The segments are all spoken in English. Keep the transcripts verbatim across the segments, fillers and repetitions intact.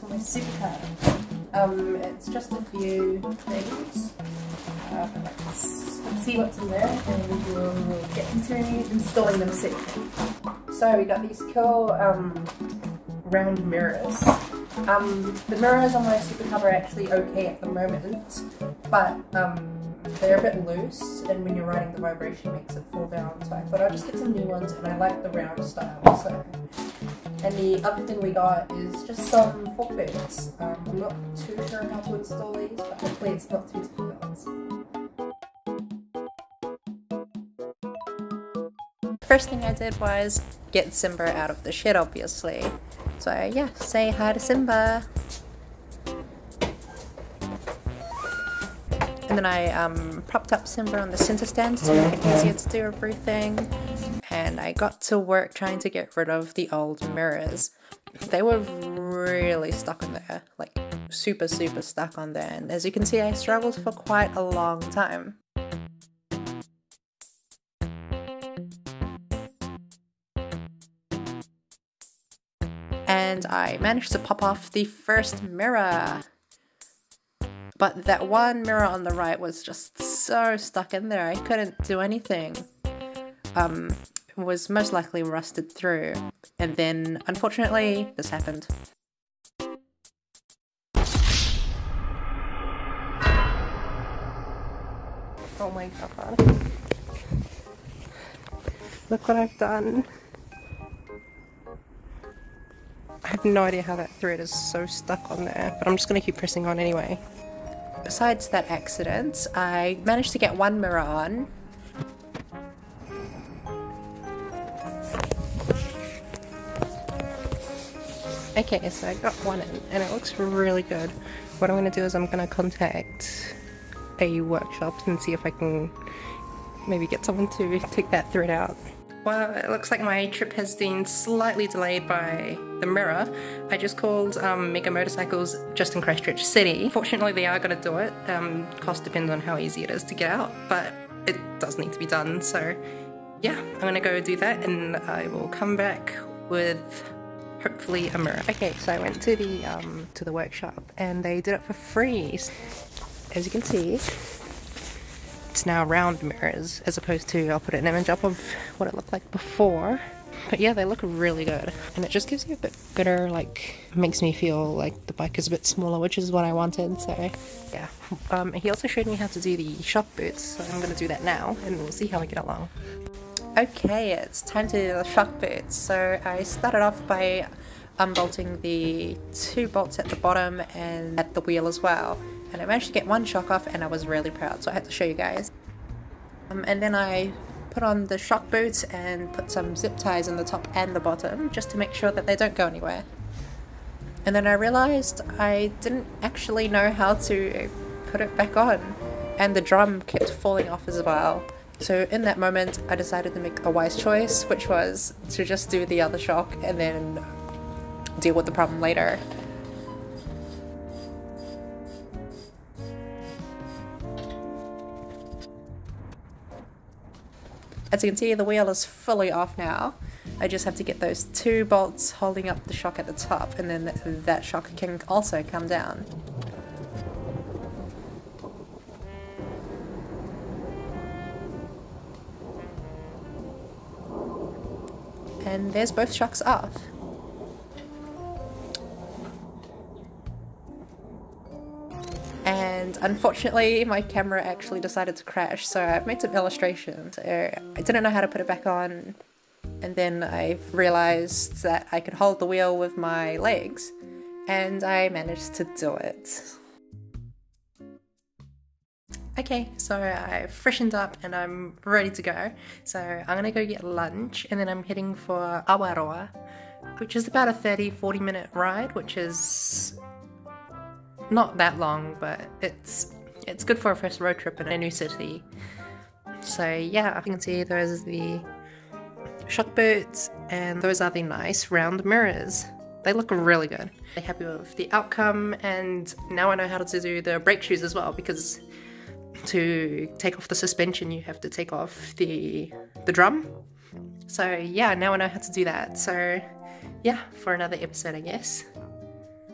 For my Super Cub. Um, it's just a few things. Uh, let's, let's see what's in there and we'll get into installing them soon. So we got these cool um, round mirrors. Um, the mirrors on my Super Cub are actually okay at the moment, but um, they're a bit loose, and when you're riding the vibration makes it fall down, so I thought I'd just get some new ones, and I like the round style. So. And the other thing we got is just some fork beds. Um, I'm not too sure how to install these, but hopefully it's not too difficult. First thing I did was get Simba out of the shed, obviously. So yeah, say hi to Simba. And then I um, propped up Simba on the center stand to make it easier to do everything. And I got to work trying to get rid of the old mirrors. They were really stuck on there, like super super stuck on there, and as you can see I struggled for quite a long time. And I managed to pop off the first mirror! But that one mirror on the right was just so stuck in there, I couldn't do anything. Um, was most likely rusted through, and then unfortunately this happened. Oh my god. Look what I've done. I have no idea how that thread is so stuck on there, but I'm just going to keep pressing on anyway. Besides that accident, I managed to get one mirror on. Okay, so I got one in and it looks really good. What I'm going to do is I'm going to contact a workshop and see if I can maybe get someone to take that thread out. Well, it looks like my trip has been slightly delayed by the mirror. I just called um, Mega Motorcycles just in Christchurch City. Fortunately they are going to do it. Um, cost depends on how easy it is to get out, but it does need to be done. So yeah, I'm going to go do that and I will come back with hopefully a mirror. Okay, so I went to the um, to the workshop and they did it for free. As you can see, it's now round mirrors as opposed to, I'll put an image up of what it looked like before. But yeah, they look really good and it just gives you a bit better, like, makes me feel like the bike is a bit smaller, which is what I wanted, so yeah. Um, he also showed me how to do the shop boots, so I'm going to do that now and we'll see how we get along. Okay, it's time to do the shock boots. So I started off by unbolting the two bolts at the bottom and at the wheel as well. And I managed to get one shock off and I was really proud, so I had to show you guys. Um, and then I put on the shock boots and put some zip ties in the top and the bottom just to make sure that they don't go anywhere. And then I realized I didn't actually know how to put it back on. And the drum kept falling off as well. So in that moment, I decided to make a wise choice, which was to just do the other shock and then deal with the problem later. As you can see, the wheel is fully off now. I just have to get those two bolts holding up the shock at the top, and then that shock can also come down. And there's both shocks off. And unfortunately my camera actually decided to crash, so I've made some illustrations. I didn't know how to put it back on, and then I realized that I could hold the wheel with my legs, and I managed to do it. Okay, so I freshened up and I'm ready to go. So I'm gonna go get lunch and then I'm heading for Awaroa, which is about a thirty to forty minute ride, which is not that long, but it's it's good for a first road trip in a new city. So yeah, you can see there's the shock boots, and those are the nice round mirrors. They look really good. I'm happy with the outcome, and now I know how to do the brake shoes as well, because to take off the suspension you have to take off the the drum. So yeah, now I know how to do that. So yeah, for another episode I guess.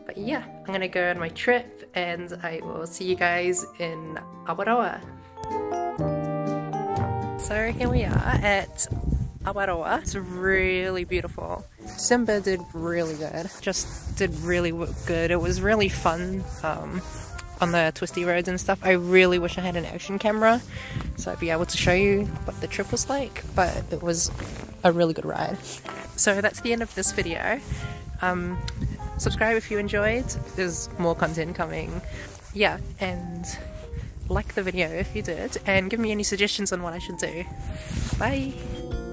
But yeah, I'm gonna go on my trip, and I will see you guys in Awaroa. So here we are at Awaroa. It's really beautiful. Simba did really good. Just did really good. It was really fun um, on the twisty roads and stuff. I really wish I had an action camera so I'd be able to show you what the trip was like, but it was a really good ride. So that's the end of this video. Um, subscribe if you enjoyed. There's more content coming. Yeah, and like the video if you did, and give me any suggestions on what I should do. Bye!